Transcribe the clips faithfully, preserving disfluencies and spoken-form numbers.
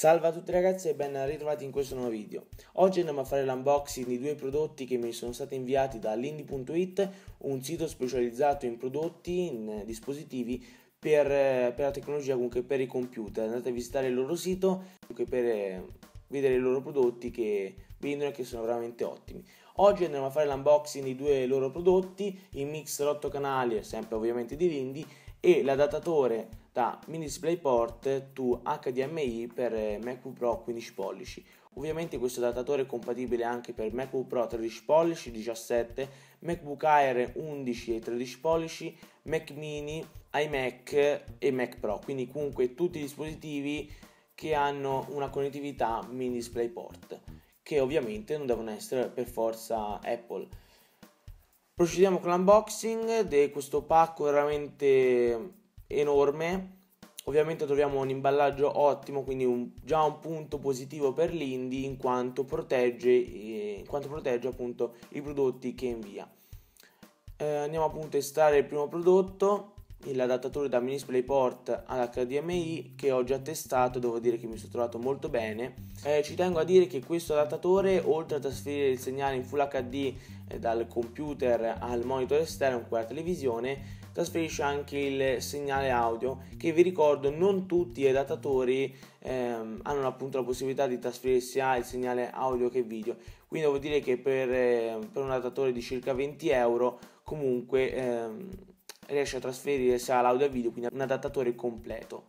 Salve a tutti ragazzi e ben ritrovati in questo nuovo video. Oggi andiamo a fare l'unboxing di due prodotti che mi sono stati inviati da Lindy punto it, un sito specializzato in prodotti, in dispositivi per, per la tecnologia, comunque per i computer. Andate a visitare il loro sito comunque per vedere i loro prodotti che vendono e che sono veramente ottimi. Oggi andiamo a fare l'unboxing di due loro prodotti, il mixer otto canali, sempre ovviamente di Lindy, e l'adattatore da Mini DisplayPort to H D M I per MacBook Pro quindici pollici. Ovviamente questo adattatore è compatibile anche per MacBook Pro tredici pollici, diciassette, MacBook Air undici e tredici pollici, Mac Mini, iMac e Mac Pro, quindi comunque tutti i dispositivi che hanno una connettività Mini DisplayPort, che ovviamente non devono essere per forza Apple. Procediamo con l'unboxing di questo pacco veramente enorme. Ovviamente troviamo un imballaggio ottimo, quindi un, già un punto positivo per Lindy in quanto protegge, eh, in quanto protegge appunto i prodotti che invia. Eh, andiamo appunto a estrarre il primo prodotto, l'adattatore da Mini DisplayPort ad H D M I, che ho già testato e devo dire che mi sono trovato molto bene. Eh, ci tengo a dire che questo adattatore, oltre a trasferire il segnale in Full H D eh, dal computer al monitor esterno con la televisione, trasferisce anche il segnale audio, che vi ricordo non tutti gli adattatori ehm, hanno appunto la possibilità di trasferire sia il segnale audio che video, quindi devo dire che per, eh, per un adattatore di circa venti euro comunque ehm, riesce a trasferire sia l'audio e video, quindi un adattatore completo.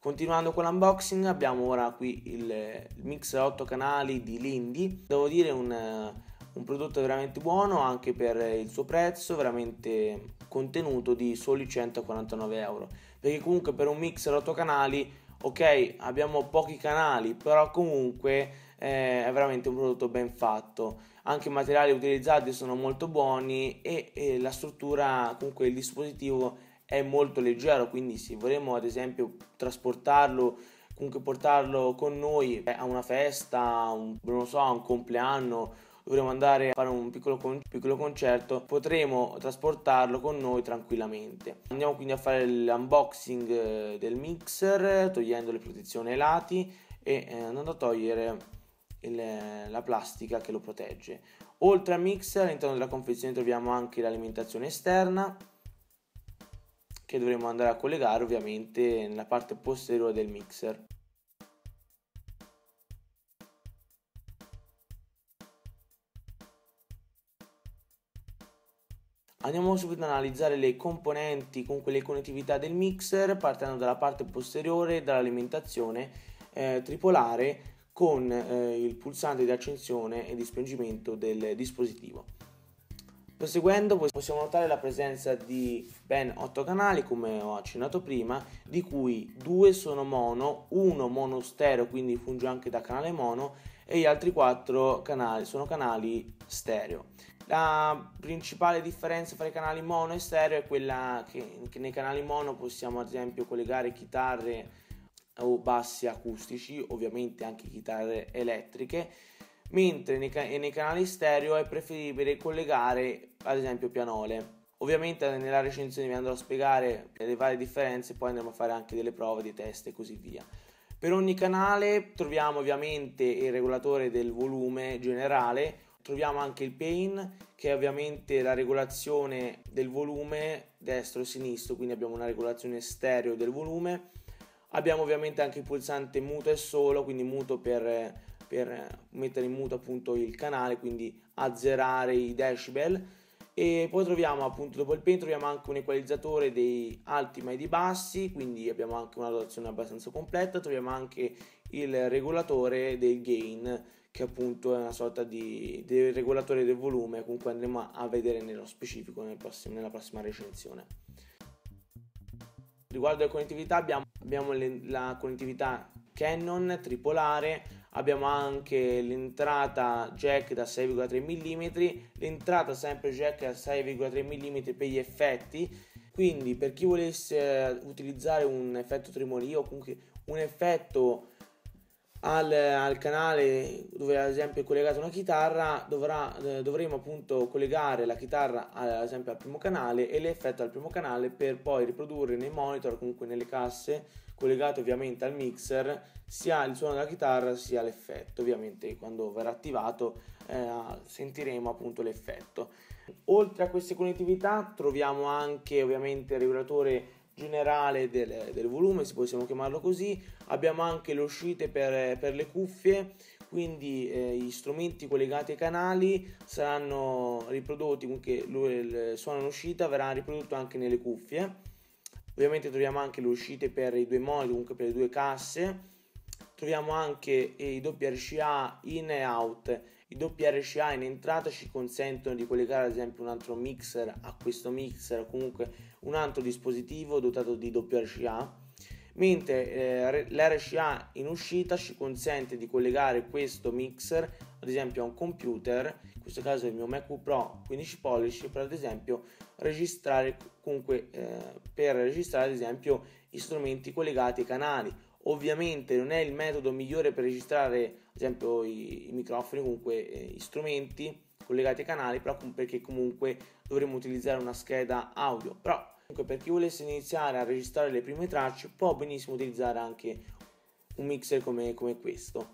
Continuando con l'unboxing, abbiamo ora qui il, il mixer otto canali di Lindy. Devo dire un, un prodotto veramente buono anche per il suo prezzo, veramente contenuto, di soli centoquarantanove euro, perché comunque per un mixer otto canali, ok, abbiamo pochi canali, però comunque eh, è veramente un prodotto ben fatto. Anche i materiali utilizzati sono molto buoni e, e la struttura, comunque il dispositivo è molto leggero, quindi se vorremmo ad esempio trasportarlo, comunque portarlo con noi a una festa, un, non so, a un compleanno, dovremmo andare a fare un piccolo, con, piccolo concerto, potremo trasportarlo con noi tranquillamente. Andiamo quindi a fare l'unboxing del mixer, togliendo le protezioni ai lati e eh, andando a togliere la plastica che lo protegge. Oltre al mixer, all'interno della confezione troviamo anche l'alimentazione esterna, che dovremo andare a collegare ovviamente nella parte posteriore del mixer. Andiamo subito ad analizzare le componenti, comunque le connettività del mixer, partendo dalla parte posteriore, dall'alimentazione eh, tripolare, con eh, il pulsante di accensione e di spengimento del dispositivo. Proseguendo possiamo notare la presenza di ben otto canali, come ho accennato prima, di cui due sono mono, uno mono stereo, quindi funge anche da canale mono, e gli altri quattro canali sono canali stereo. La principale differenza fra i canali mono e stereo è quella che, che nei canali mono possiamo ad esempio collegare chitarre o bassi acustici, ovviamente anche chitarre elettriche, mentre nei, can- nei canali stereo è preferibile collegare ad esempio pianole. Ovviamente nella recensione vi andrò a spiegare le varie differenze, poi andremo a fare anche delle prove di test e così via. Per ogni canale troviamo ovviamente il regolatore del volume generale, troviamo anche il Pain, che è ovviamente la regolazione del volume destro e sinistro, quindi abbiamo una regolazione stereo del volume. Abbiamo ovviamente anche il pulsante muto e solo, quindi muto per, per mettere in muto appunto il canale, quindi azzerare i decibel. E poi troviamo appunto, dopo il Pain, troviamo anche un equalizzatore dei alti ma e dei bassi, quindi abbiamo anche una dotazione abbastanza completa. Troviamo anche il regolatore del gain, che appunto è una sorta di, di regolatore del volume, comunque andremo a vedere nello specifico nel prossimo, nella prossima recensione. Riguardo alle connettività abbiamo, abbiamo le, la connettività Canon tripolare, abbiamo anche l'entrata jack da sei virgola tre millimetri, l'entrata sempre jack da sei virgola tre millimetri per gli effetti, quindi per chi volesse utilizzare un effetto tremorio o comunque un effetto al, al canale dove ad esempio è collegata una chitarra, dovrà, eh, dovremo appunto collegare la chitarra ad esempio al primo canale e l'effetto al primo canale per poi riprodurre nei monitor o comunque nelle casse collegate ovviamente al mixer sia il suono della chitarra sia l'effetto. Ovviamente quando verrà attivato eh, sentiremo appunto l'effetto. Oltre a queste connettività troviamo anche ovviamente il regolatore generale del, del volume, se possiamo chiamarlo così. Abbiamo anche le uscite per, per le cuffie, quindi eh, gli strumenti collegati ai canali saranno riprodotti, comunque il suono in uscita verrà riprodotto anche nelle cuffie. Ovviamente troviamo anche le uscite per i due monitor, comunque per le due casse. Troviamo anche i doppia erre ci a in e out. I doppia erre ci a in entrata ci consentono di collegare ad esempio un altro mixer a questo mixer o comunque un altro dispositivo dotato di doppia erre ci a, mentre eh, l'erre ci a in uscita ci consente di collegare questo mixer ad esempio a un computer, in questo caso il mio MacBook Pro quindici pollici, per ad esempio registrare comunque eh, per registrare ad esempio gli strumenti collegati ai canali. Ovviamente non è il metodo migliore per registrare ad esempio i, i microfoni, comunque eh, gli strumenti collegati ai canali, però com- perché comunque dovremo utilizzare una scheda audio. Però comunque per chi volesse iniziare a registrare le prime tracce può benissimo utilizzare anche un mixer come, come questo.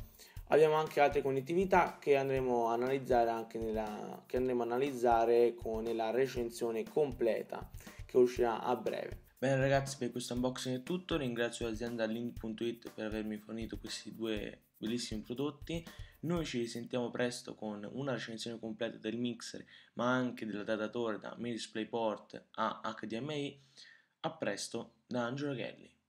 Abbiamo anche altre connettività che andremo a analizzare anche nella, che andremo a analizzare con la recensione completa che uscirà a breve. Bene ragazzi, per questo unboxing è tutto, ringrazio l'azienda Lindy punto it per avermi fornito questi due bellissimi prodotti. Noi ci risentiamo presto con una recensione completa del mixer, ma anche della adattatura da Mini DisplayPort a acca di emme i. A presto da Angelo Ghelli.